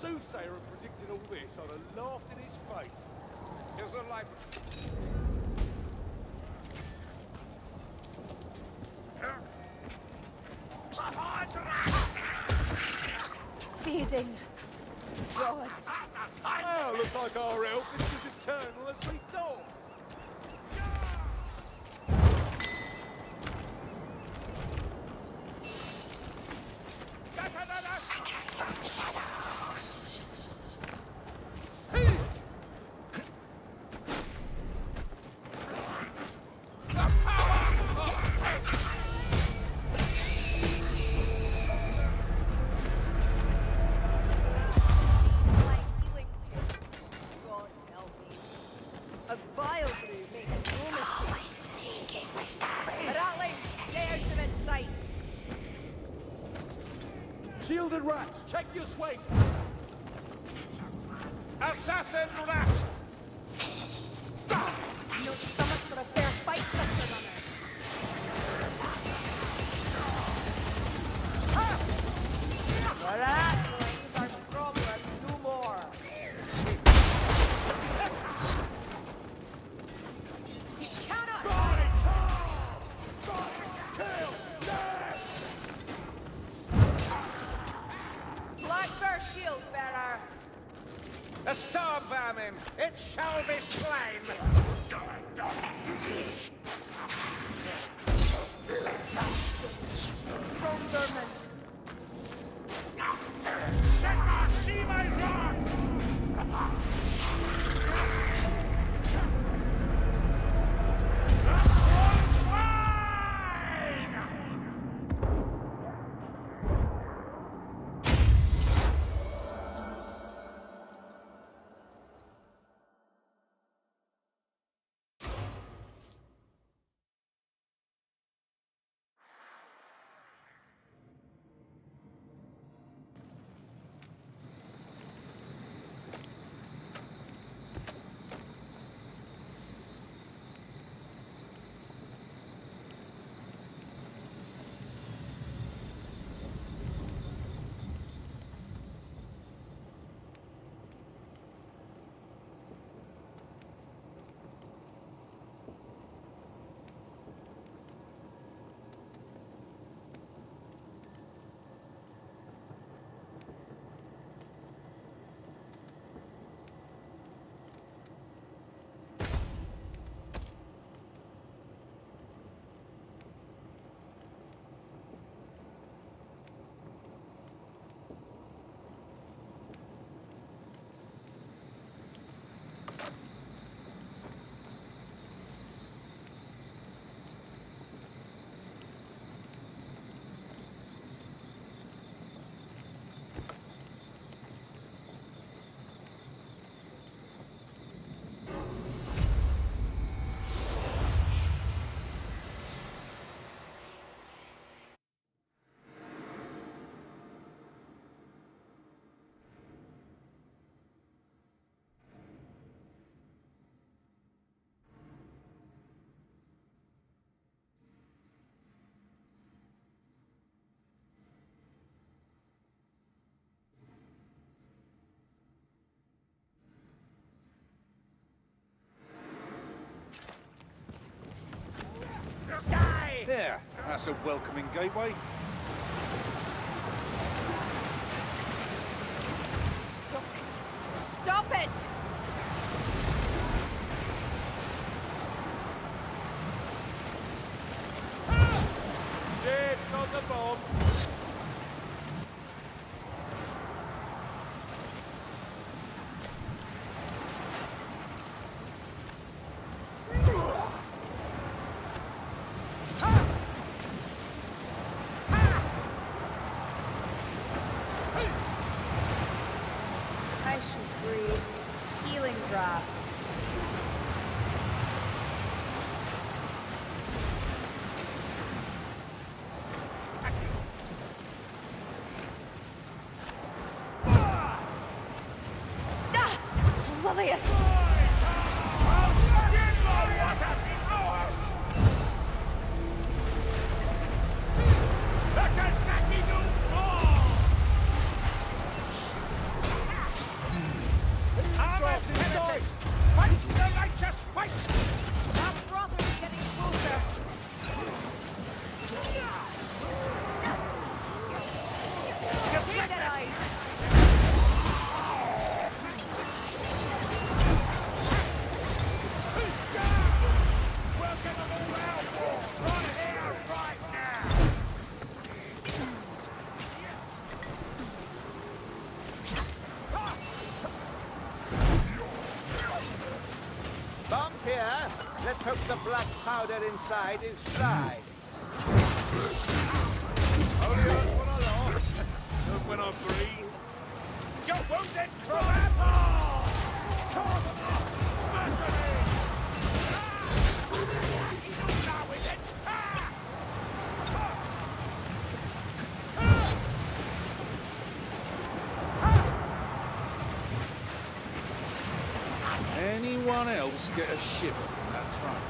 soothsayer of predicting all this, I'd have laughed in his face. Here's a life. Feeding gods. Well, looks like our elf is as eternal as we thought. Shielded rats, check your swing! Assassin rat! No stomach for a fair fight, such another! Well, ratlings are the problem, no more! You cannot! Got it! Got it! Kill! Death! Blackbird shield bearer. The star vermin, it shall be slain. Strong vermin. Sigmar, see my rock. There, that's a welcoming gateway. Stop it! Stop it! Ah! Dead, not the bomb! here. Let's hope the black powder inside is fried. Only us when I laugh, not when I breathe. You wounded creator! Come on, smash at me! Ah! Now is it? Ah! Ah! Ah! Anyone else get a shiver from that front?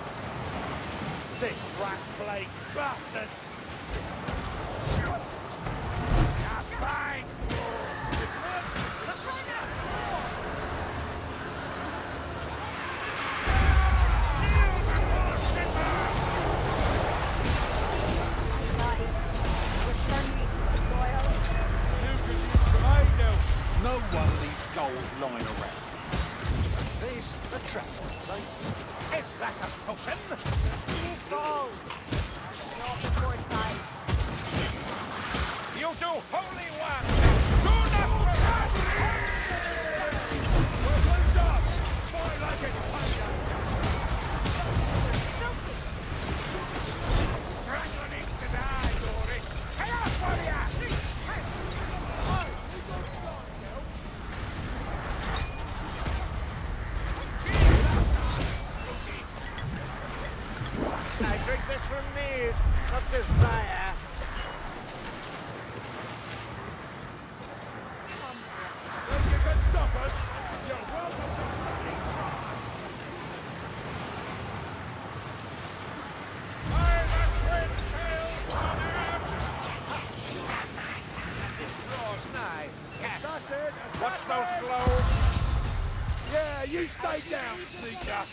Sick rat plague bastards! Bang! No one leaves gold lying around. This attracts us. It's like a potion. Leave gold. Not before time. You do holy one. Do not forget. We're close up. Boy, like it. Dragon needs to die, Dory. Hey up, warrior. This from need, not desire. If you can stop us, you're welcome to fucking try. I'm a twin tail coming! Yes, nice. This claw's knife. Yes. Assassin, assassin. Watch those globes. Yeah, you stay down, sneaker.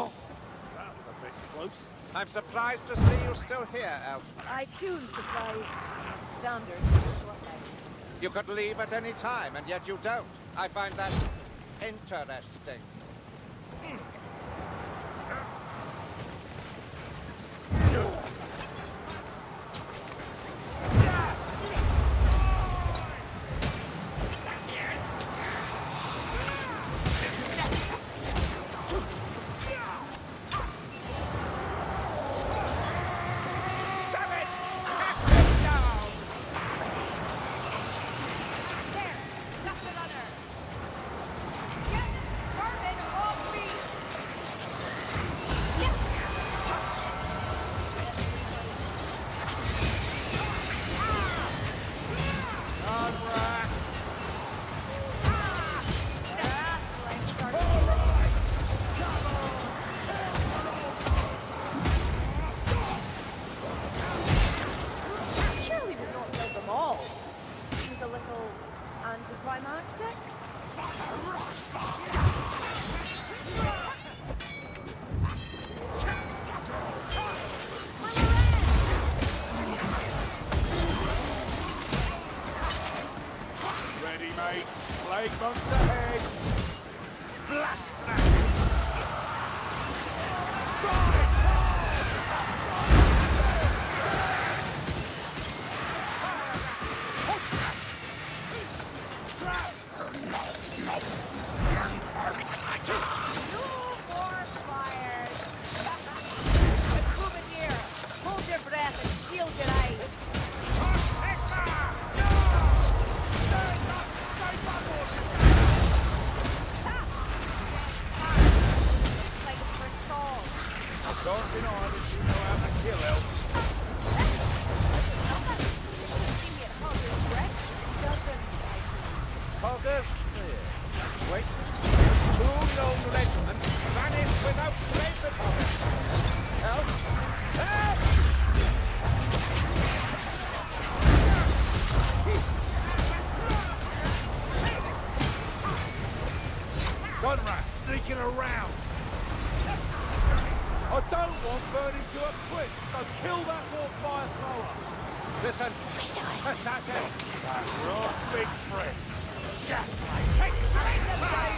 Oh, that was a bit close. I'm surprised to see you still here, Elf. I too am surprised. Standard. You could leave at any time, and yet you don't. I find that interesting. Plague monster head! Black man! No more fires! The Couvenier, hold your breath and shield your eyes! Don't be on if you know how to kill elves. August, wait. Two long regiments vanish without trace upon it. Elves? Elves! Conrad, sneaking around. I don't want burning to a quick, so kill that war fire-thrower. Listen, assassin, that raw big prick. Just like take them down.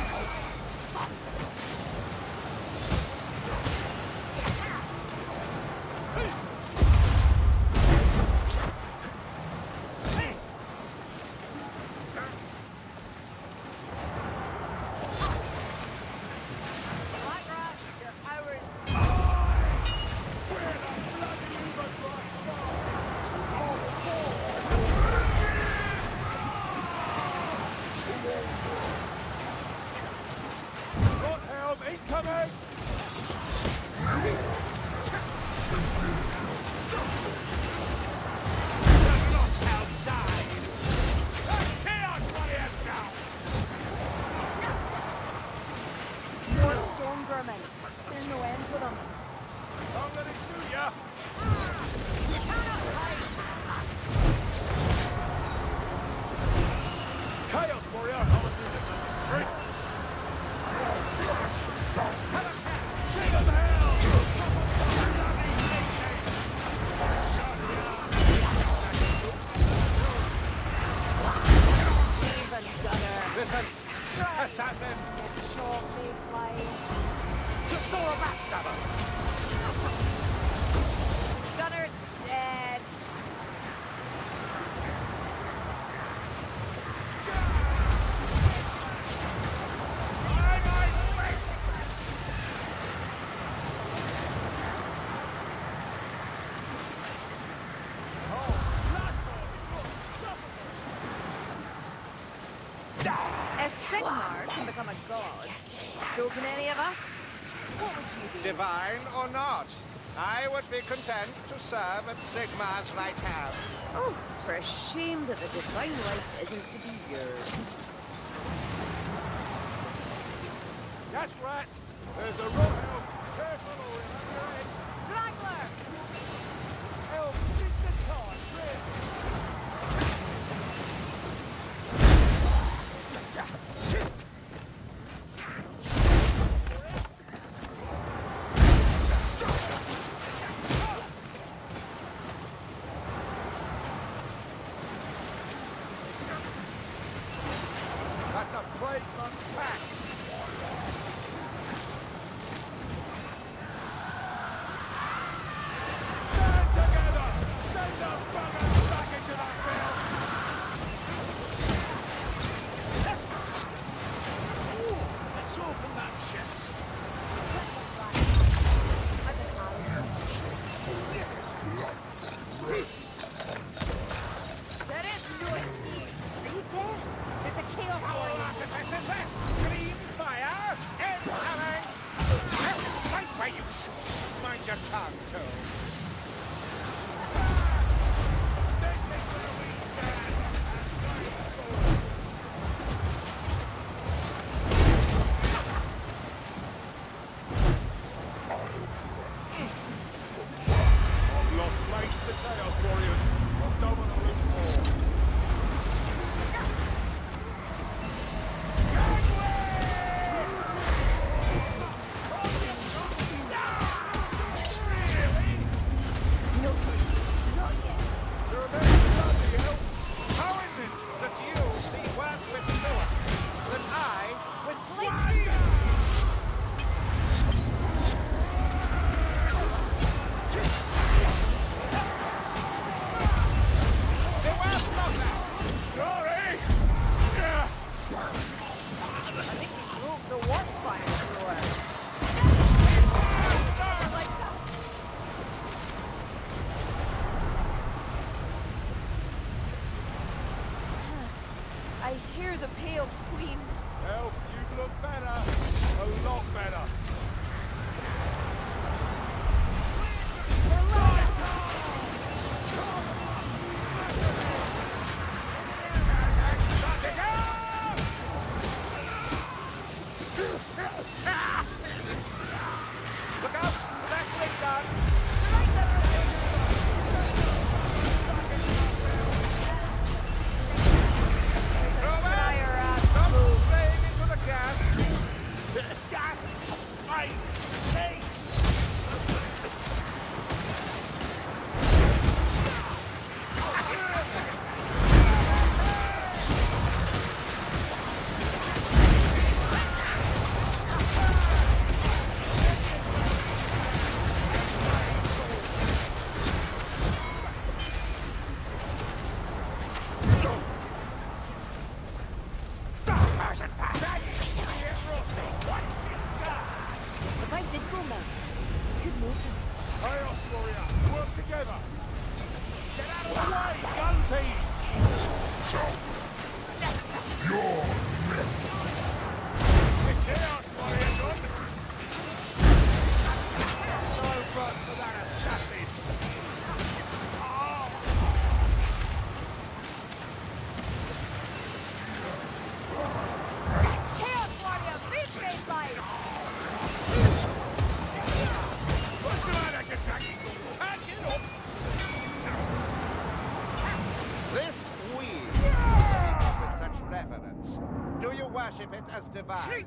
assassin! Shortly flying. Saw a backstabber! Gunner's dead! Sigmar can become a god. Yes. So can any of us? What would you be? Divine or not, I would be content to serve at Sigmar's right hand. Oh, for a shame that the divine life isn't to be yours. That's right. There's a rope. Careful, Straggler! Help! It's the torch! That's a plate on pack! Stand together! Send the buggers back into that field! Ooh, let's open that chest! There is no excuse! Are you dead? There's a chaos warrior! Green fire is coming! Right where you shoot! Mind your tongue, too! I hear the pale queen. Help, you look better. A lot better. Look out! That wing's done! Worship it as divine.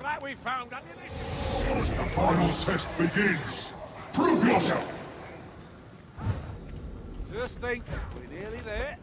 Looks like we found ammunition. The final test begins. Prove yourself. Just think, we're nearly there.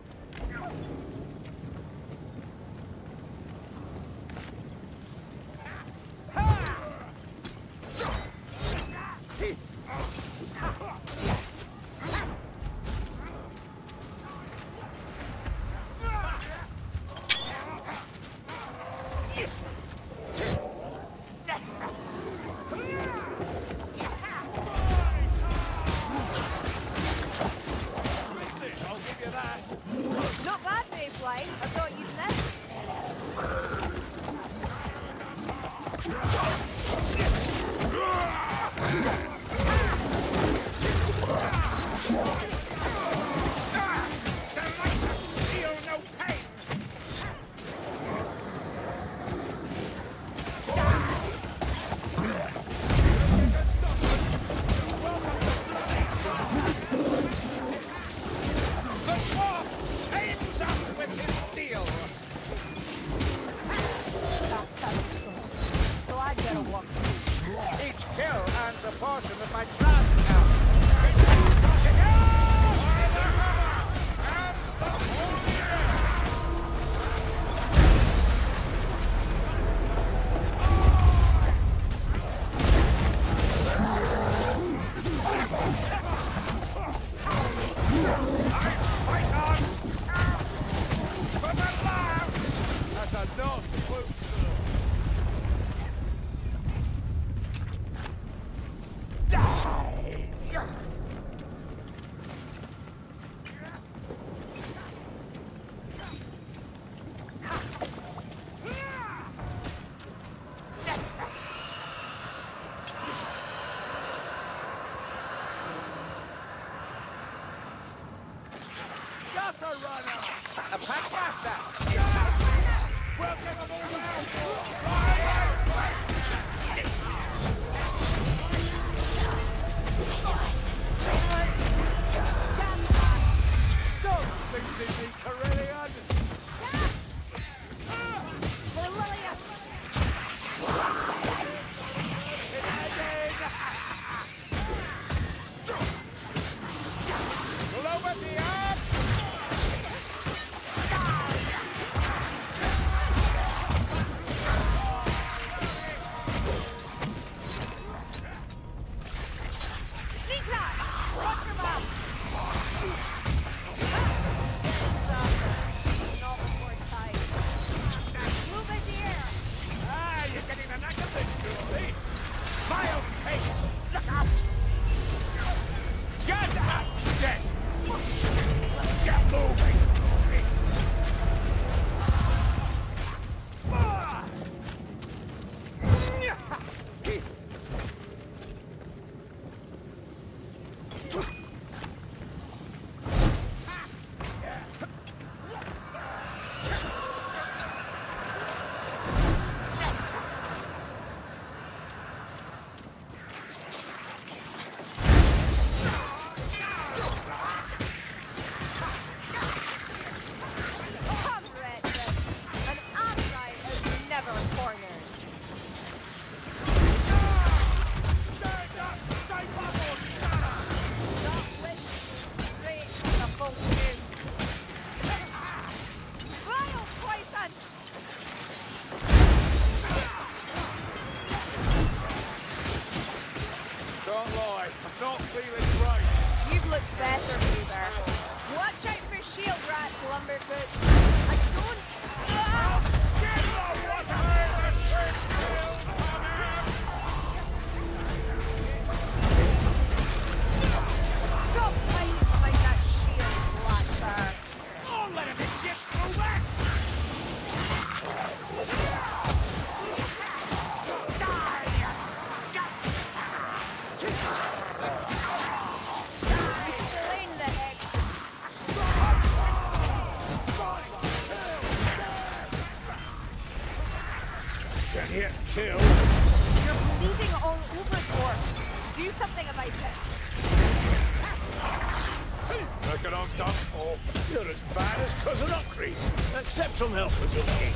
Some help with your king.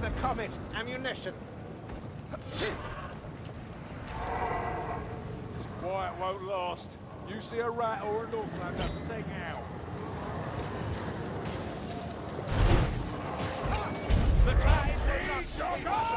Use the Comet ammunition. This quiet won't last. You see a rat or an Northlander, sing out. The rat is the nuts.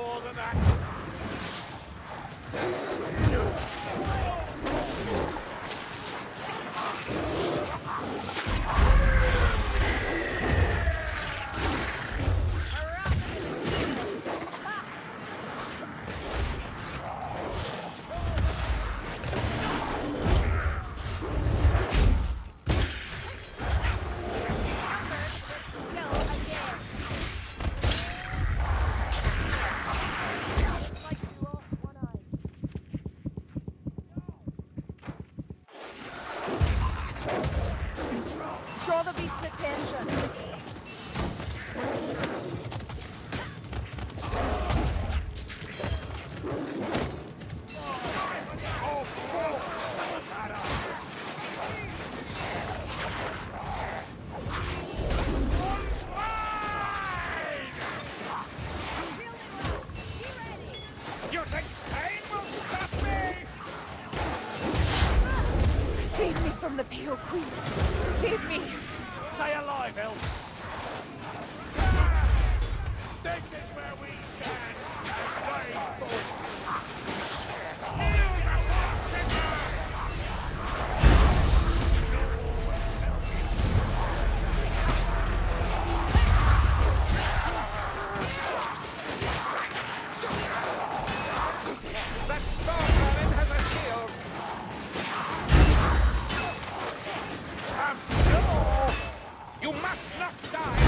More than that. From the Pale Queen. Save me. Stay alive, elf. Ah! This is where we stand. You must not die!